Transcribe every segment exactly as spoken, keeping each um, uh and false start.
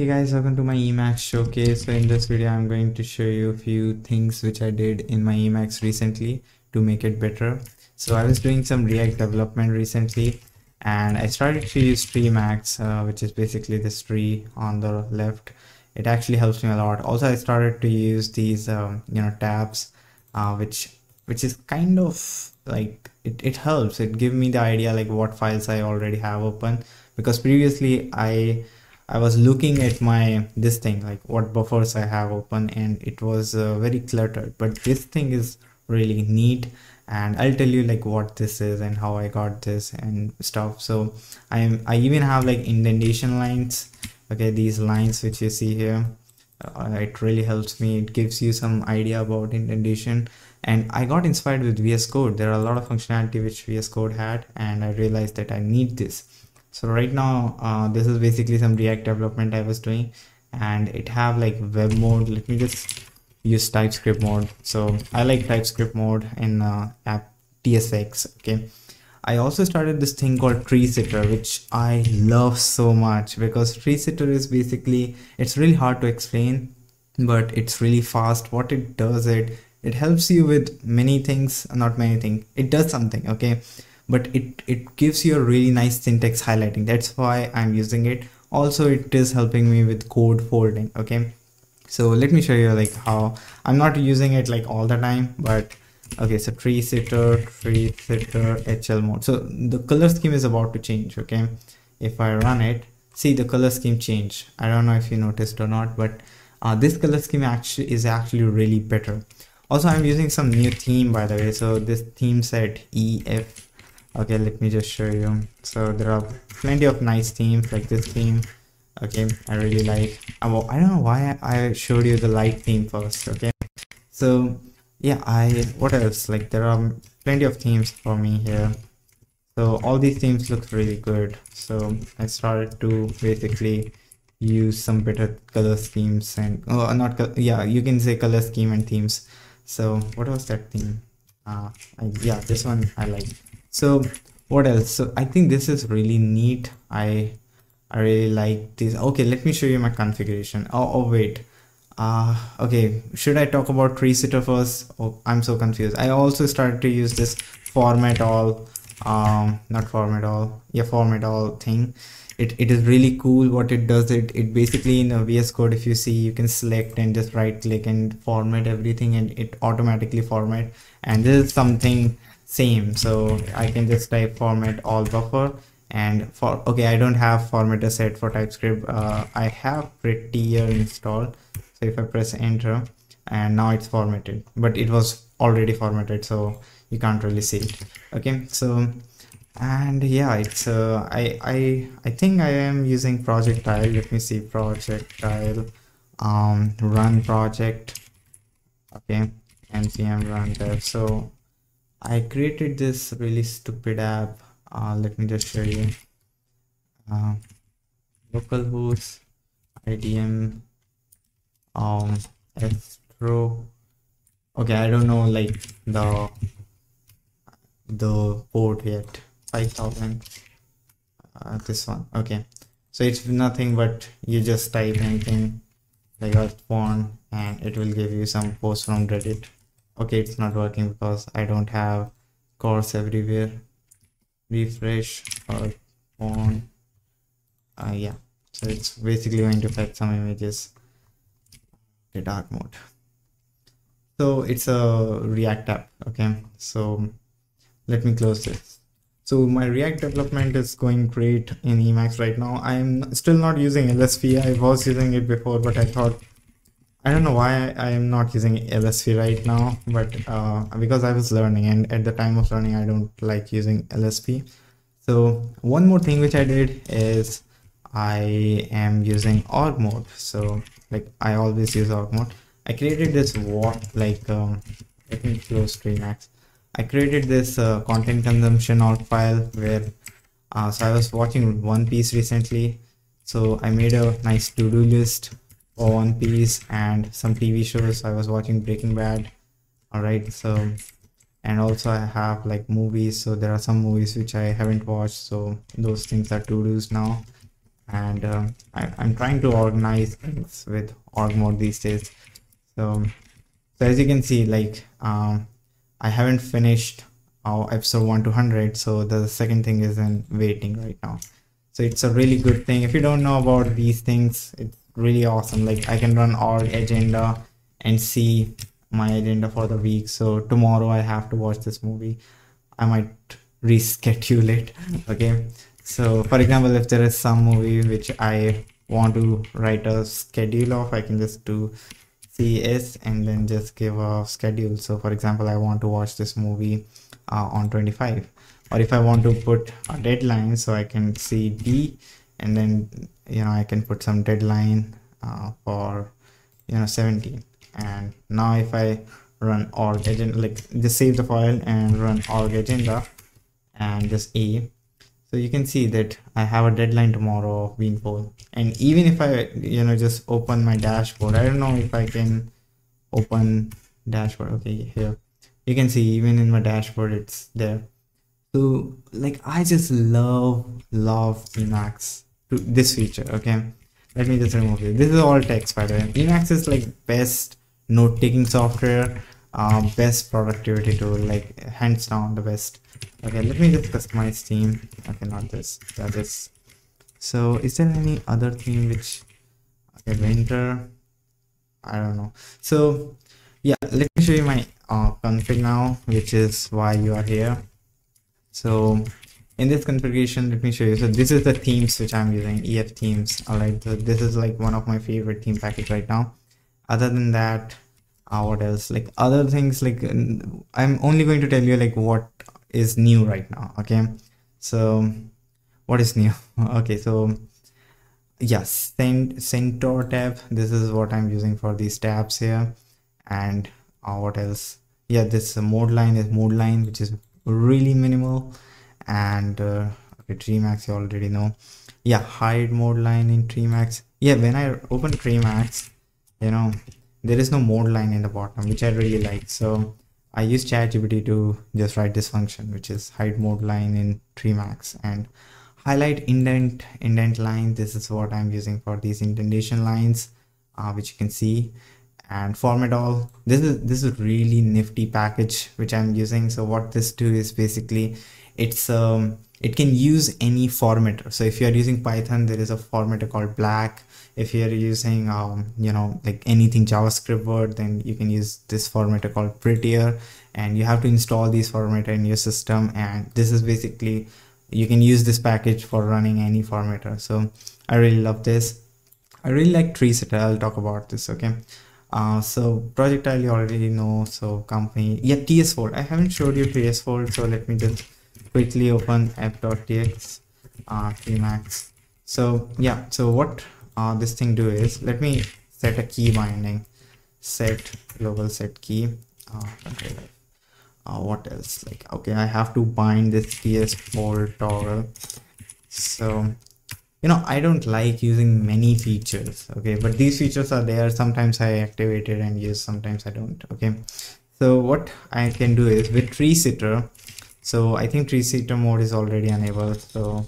Hey guys, welcome to my Emacs showcase. So in this video I'm going to show you a few things which I did in my Emacs recently to make it better. So I was doing some React development recently and I started to use Treemacs, uh, which is basically this tree on the left. It actually helps me a lot. Also I started to use these um, you know tabs, uh, which which is kind of like it, it helps. It gives me the idea like what files I already have open, because previously I I was looking at my this thing like what buffers I have open and it was uh, very cluttered, but this thing is really neat and I'll tell you like what this is and how I got this and stuff. So I am I even have like indentation lines, okay, these lines which you see here, uh, it really helps me. It gives you some idea about indentation, and I got inspired with V S Code. There are a lot of functionality which V S Code had and I realized that I need this. So right now, uh, this is basically some React development I was doing, and it have like web mode. Let me just use TypeScript mode. So I like TypeScript mode in uh, app T S X. Okay. I also started this thing called Tree Sitter, which I love so much, because Tree Sitter is basically, it's really hard to explain, but it's really fast. What it does, it, it helps you with many things, not many things. It does something. Okay. But it, it gives you a really nice syntax highlighting. That's why I'm using it. Also, it is helping me with code folding, okay? So let me show you like how, I'm not using it like all the time, but okay, so tree sitter, tree sitter, H L mode. So the color scheme is about to change, okay? If I run it, see the color scheme change. I don't know if you noticed or not, but uh, this color scheme actually is actually really better. Also, I'm using some new theme, by the way. So this theme set E F. Okay, let me just show you. So there are plenty of nice themes like this theme. Okay, I really like, oh, I don't know why I showed you the light theme first. Okay, so yeah, I what else, like there are plenty of themes for me here. So all these themes look really good, so I started to basically use some better color schemes and oh not yeah you can say color scheme and themes. So what was that theme? Uh, I, yeah, this one I like. So what else? So I think this is really neat. I I really like this. Okay, let me show you my configuration. Oh, oh wait. Uh, okay, should I talk about Tree Sitter first? Oh, I'm so confused. I also started to use this format all, um, not format all, yeah, format all thing. It, it is really cool what it does. It, it basically in a V S Code, if you see, you can select and just right click and format everything and it automatically format. And this is something same, so I can just type format all buffer and for okay I don't have formatter set for TypeScript. uh, I have Prettier installed, so if I press enter and now it's formatted, but it was already formatted so you can't really see it. Okay, so and yeah, it's uh, I, I I think I am using Projectile. Let me see, Projectile, um, run project, okay, N C M run dev. So I created this really stupid app. Uh, let me just show you. Uh, localhost, I D M, um, Astro. Okay, I don't know like the the port yet. five thousand. Uh, this one. Okay, so it's nothing but you just type anything like a spawn, and it will give you some posts from Reddit. Okay, it's not working because I don't have course everywhere. Refresh or on. Uh, yeah, so it's basically going to fetch some images. Okay, dark mode. So it's a React app. Okay, so let me close this. So my React development is going great in Emacs right now. I'm still not using L S P. I was using it before, but I thought, I don't know why I am not using L S P right now, but uh, because I was learning, and at the time of learning I don't like using L S P. So one more thing which I did is I am using org mode. So like I always use org mode. I created this walk like um, let me close Treemacs. I created this uh, content consumption org file where uh, so I was watching One Piece recently, so I made a nice to-do list. One Piece and some T V shows. I was watching Breaking Bad. All right, so and also I have like movies, so there are some movies which I haven't watched, so those things are to do's now. and uh, I, I'm trying to organize things with org mode these days. So, so as you can see, like um, I haven't finished our episode one to one hundred, so the second thing is in waiting right now. So it's a really good thing. If you don't know about these things, it's really awesome. Like I can run org agenda and see my agenda for the week. So tomorrow I have to watch this movie. I might reschedule it. Okay. So for example, if there is some movie which I want to write a schedule of, I can just do C S and then just give a schedule. So for example, I want to watch this movie uh, on twenty-five. Or if I want to put a deadline, so I can see D, and then, you know, I can put some deadline uh, for, you know, seventeen. And now if I run org agenda, like just save the file and run org agenda and just A, so you can see that I have a deadline tomorrow of Beanpole. And even if I, you know, just open my dashboard, I don't know if I can open dashboard. Okay, here you can see even in my dashboard it's there. So like I just love love Emacs to this feature. Okay, let me just remove it. This is all text, by the way. Emacs is like best note-taking software, uh, best productivity tool, like hands down the best. Okay, let me just customize theme. Okay, not this, that is. So is there any other theme which, okay, winter, I don't know. So yeah, let me show you my uh, config now, which is why you are here. So in this configuration, let me show you. So this is the themes which I'm using, E F themes. All right, so this is like one of my favorite theme package right now. Other than that, uh, what else? Like other things, like I'm only going to tell you like what is new right now. Okay, so what is new? Okay, so yes, Centaur tab. This is what I'm using for these tabs here. And uh, what else? Yeah, this uh, mode line is mode line, which is really minimal. And uh, okay, Treemacs you already know. Yeah, hide mode line in Treemacs. Yeah, when I open Treemacs, you know, there is no mode line in the bottom, which I really like. So I use ChatGPT to just write this function, which is hide mode line in Treemacs. And highlight indent indent line. This is what I'm using for these indentation lines, uh, which you can see. And format all. This is this is really nifty package which I'm using. So what this do is basically, it's um it can use any formatter. So if you are using Python, there is a formatter called Black. If you are using um you know like anything JavaScript word, then you can use this formatter called Prettier. And you have to install these formatter in your system. And this is basically, you can use this package for running any formatter. So I really love this. I really like Tree Sitter. I'll talk about this. Okay. Uh, so Projectile you already know, so company, yeah, T S Vault, I haven't showed you T S Vault, so let me just quickly open app.txt, uh, Treemacs. So yeah, so what uh, this thing do is, let me set a key binding, set global set key, uh, okay. uh, what else, like, okay, I have to bind this T S Vault toggle. So you know, I don't like using many features, okay, but these features are there. Sometimes I activate it and use, sometimes I don't, okay. So what I can do is with Tree Sitter, so I think Tree Sitter mode is already enabled. So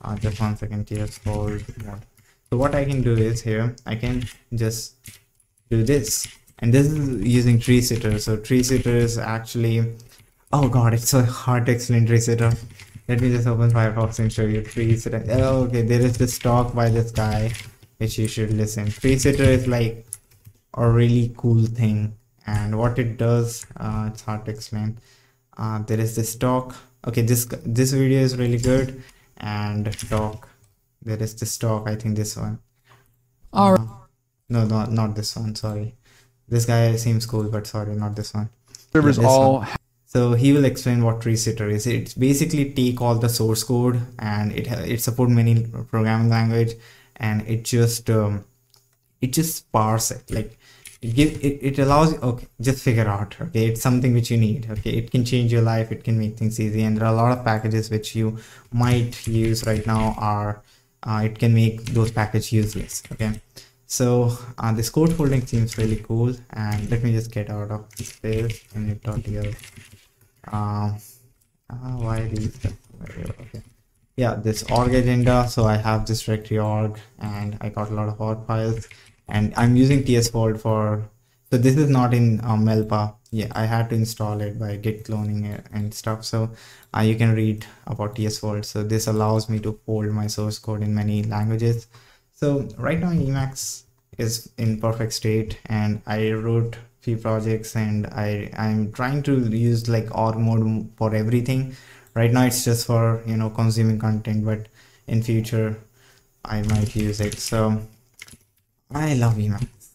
uh, just one second, T S Vault mode. So what I can do is here, I can just do this, and this is using Tree Sitter. So Tree Sitter is actually, oh god, it's so hard to explain Tree Sitter. Let me just open Firefox and show you Tree Sitter. Oh, okay, there is this talk by this guy which you should listen. Tree Sitter is like a really cool thing, and what it does, uh, it's hard to explain. Uh, there is this talk. Okay, this this video is really good, and talk. There is this talk. I think this one. All right. Uh, no, not not this one. Sorry, this guy seems cool, but sorry, not this one. Servers all. One. So he will explain what Tree Sitter is. It's basically take all the source code, and it it supports many programming language, and it just um, it just parse it. Like it give it, it allows, okay, just figure out, okay, it's something which you need. Okay, it can change your life, it can make things easy, and there are a lot of packages which you might use right now are uh, it can make those packages useless. Okay, so uh, this code folding seems really cool, and let me just get out of this and dot deal. Um, uh, why these? Okay. yeah, this org agenda. So I have this directory org, and I got a lot of org files, and I'm using TSVault for, so this is not in uh, Melpa. Yeah, I had to install it by git cloning it and stuff. So uh, you can read about TSVault. So this allows me to fold my source code in many languages. So right now Emacs is in perfect state, and I wrote few projects, and I I'm trying to use like org mode for everything. Right now it's just for, you know, consuming content, but in future I might use it. So I love Emacs.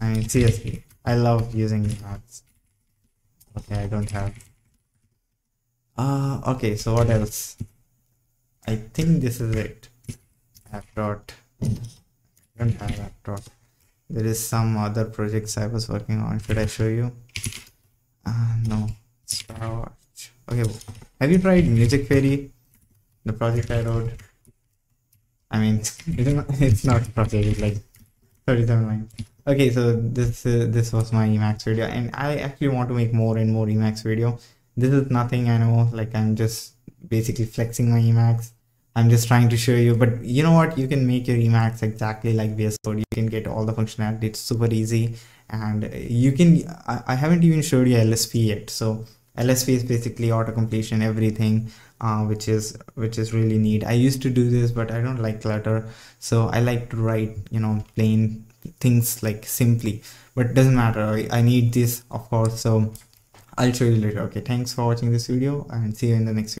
I mean, seriously, I love using Emacs. Okay, I don't have. Uh, okay, so what else? I think this is it. App dot. I don't have app dot. There is some other projects I was working on. Should I show you? Uh, no. Okay. Have you tried Music Fairy? The project I wrote. I mean, it's not a project. It's like thirty-seven lines. Okay, so this uh, this was my Emacs video, and I actually want to make more and more Emacs video. This is nothing, I know, like I'm just basically flexing my Emacs. I'm just trying to show you, but you know what? You can make your Emacs exactly like V S Code. You can get all the functionality. It's super easy, and you can. I, I haven't even showed you L S P yet, so L S P is basically auto completion, everything, uh, which is which is really neat. I used to do this, but I don't like clutter, so I like to write, you know, plain things like simply, but it doesn't matter. I, I need this, of course, so I'll show you later. Okay, thanks for watching this video, and see you in the next video.